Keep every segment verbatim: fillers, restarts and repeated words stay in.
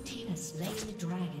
Blue team has slain the dragon.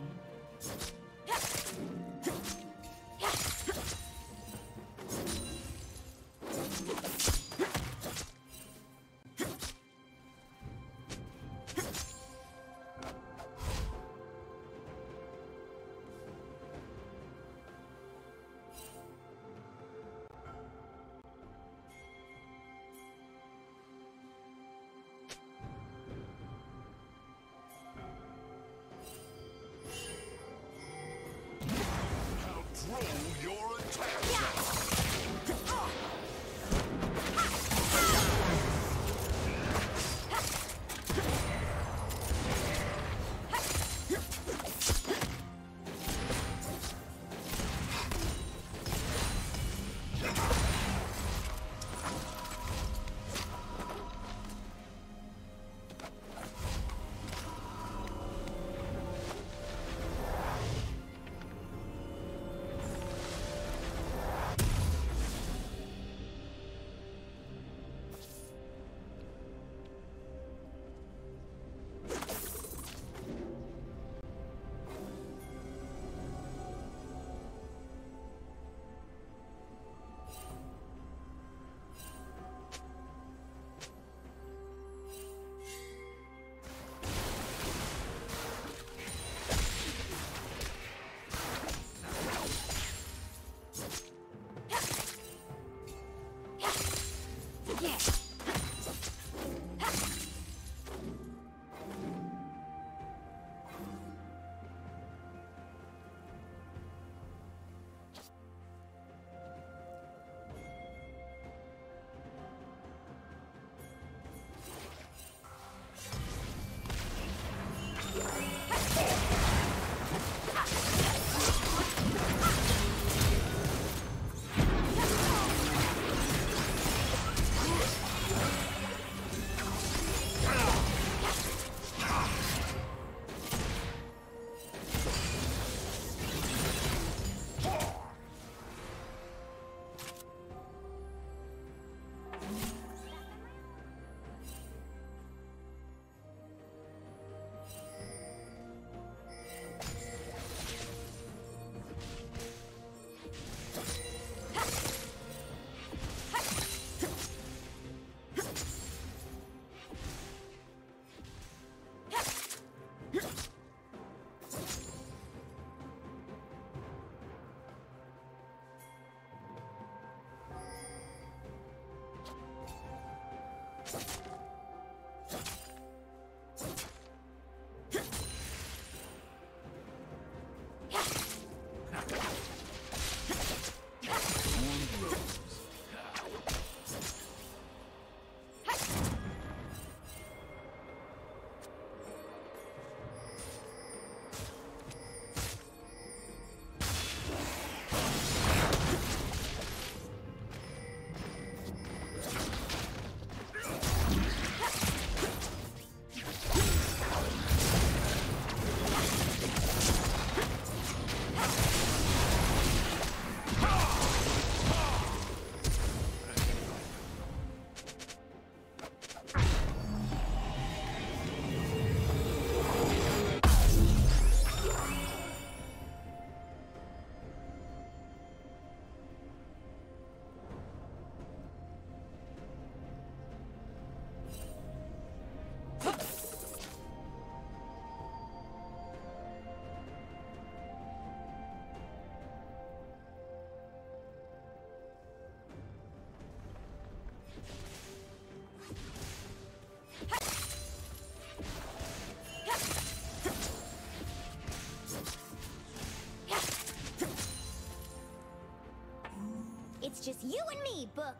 It's just you and me, Book.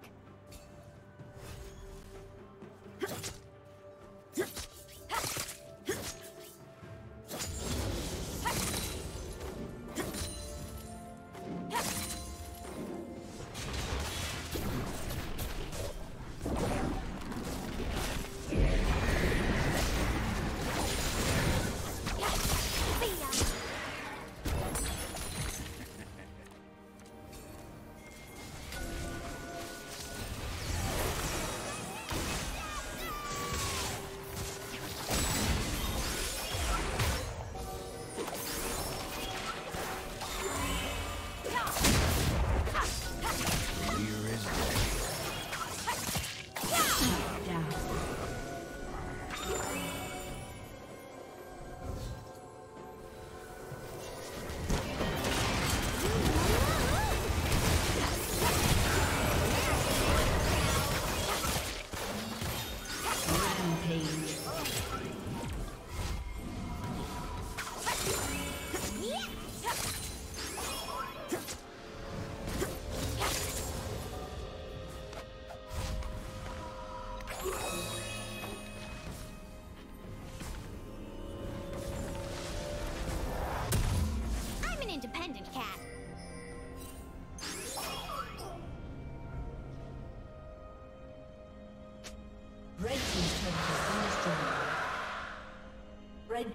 Rampage. Red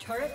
Turret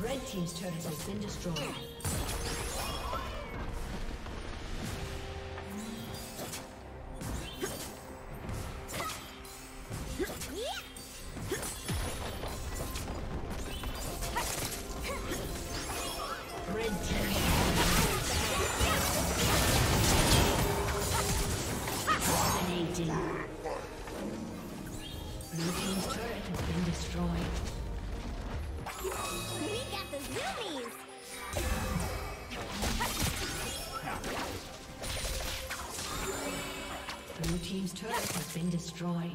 Red team's turret has been destroyed. Blue team's turret has been destroyed.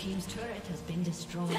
team's turret has been destroyed.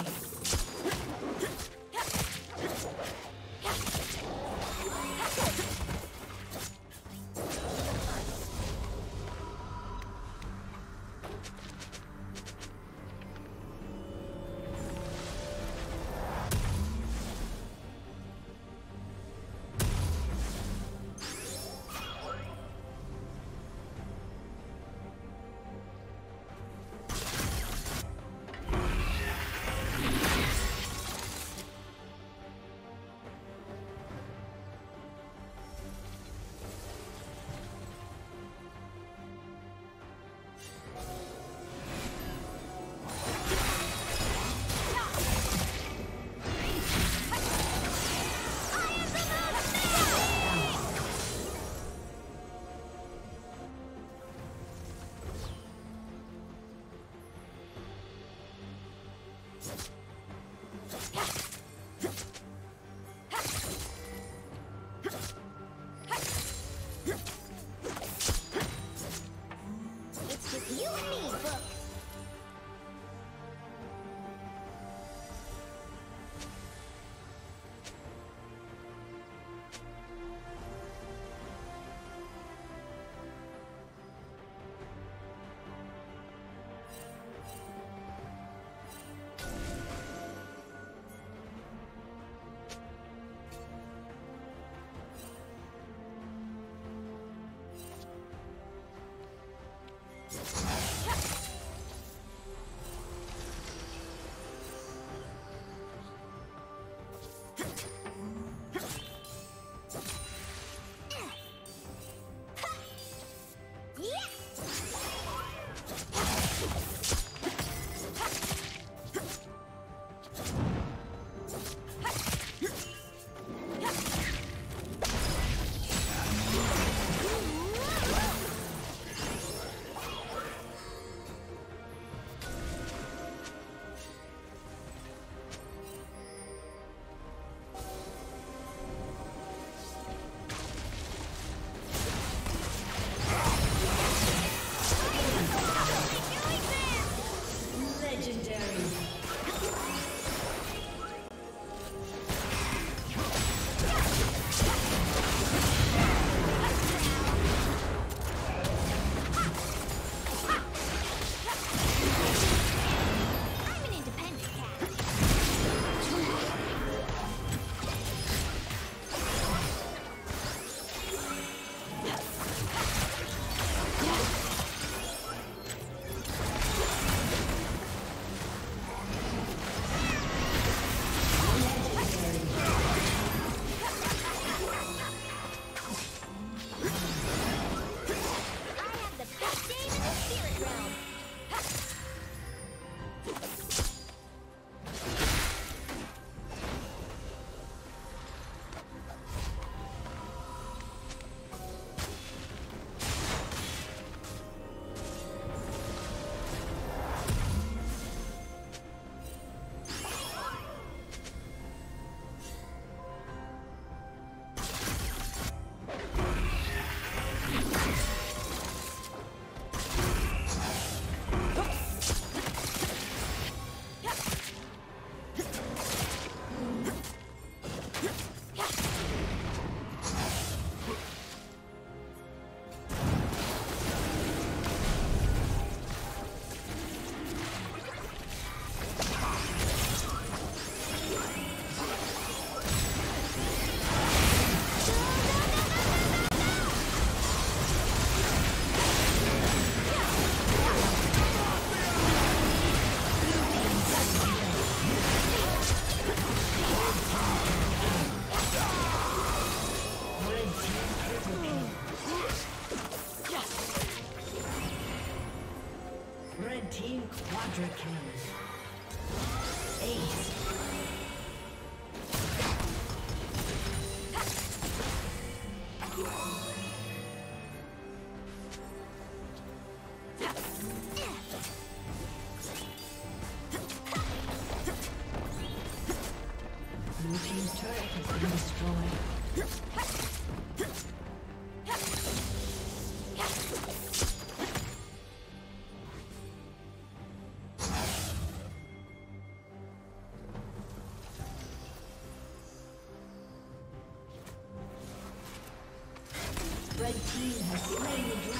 Red team has slain the dragon.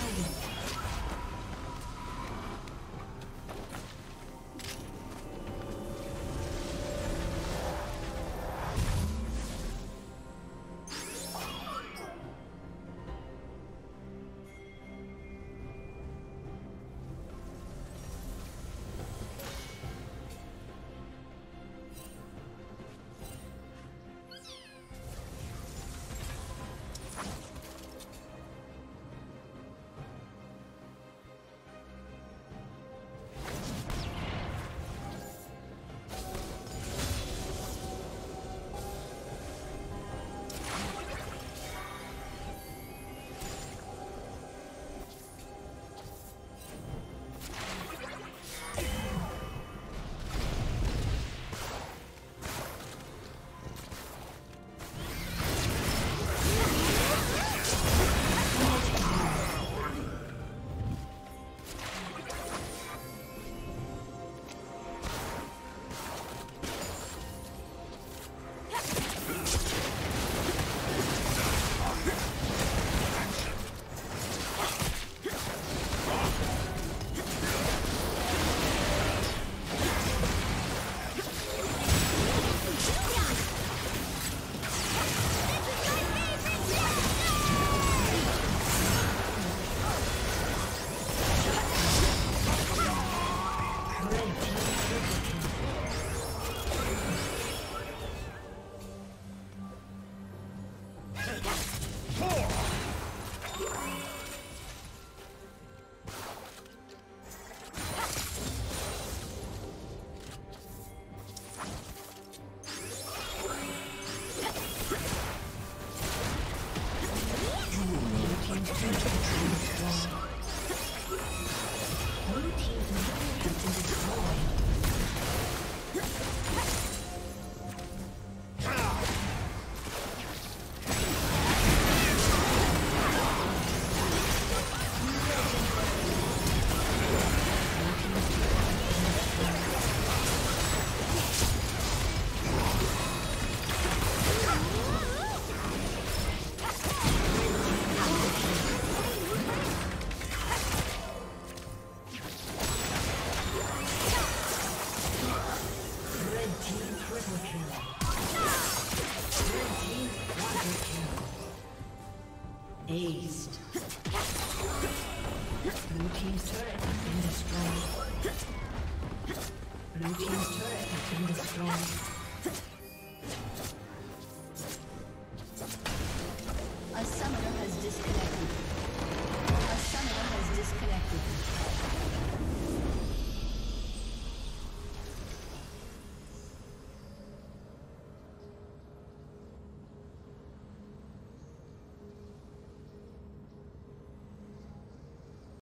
Aced.